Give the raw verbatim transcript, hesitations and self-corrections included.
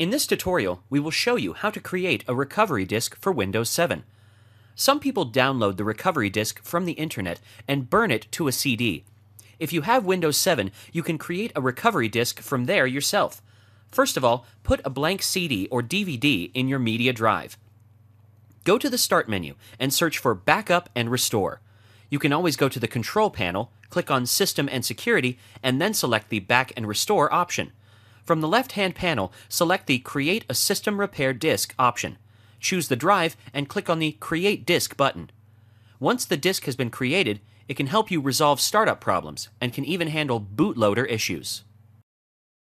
In this tutorial, we will show you how to create a recovery disk for Windows seven. Some people download the recovery disk from the internet and burn it to a C D. If you have Windows seven, you can create a recovery disk from there yourself. First of all, put a blank C D or D V D in your media drive. Go to the Start menu and search for Backup and Restore. You can always go to the Control panel, click on System and Security, and then select the Back and Restore option. From the left-hand panel, select the Create a System Repair Disk option. Choose the drive and click on the Create Disk button. Once the disk has been created, it can help you resolve startup problems and can even handle bootloader issues.